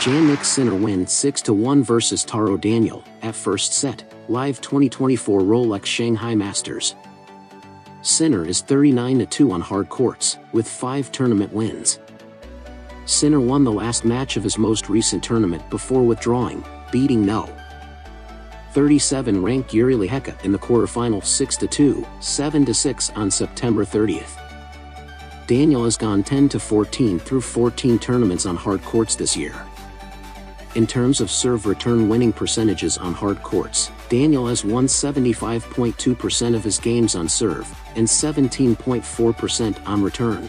Jannik Sinner wins 6-1 versus Taro Daniel at first set, live 2024 Rolex Shanghai Masters. Sinner is 39-2 on hard courts, with 5 tournament wins. Sinner won the last match of his most recent tournament before withdrawing, beating No. 37 ranked Yuri Leheka in the quarterfinal 6-2, 7-6 on September 30th. Daniel has gone 10-14 through 14 tournaments on hard courts this year. In terms of serve return winning percentages on hard courts, Daniel has won 75.2% of his games on serve, and 17.4% on return.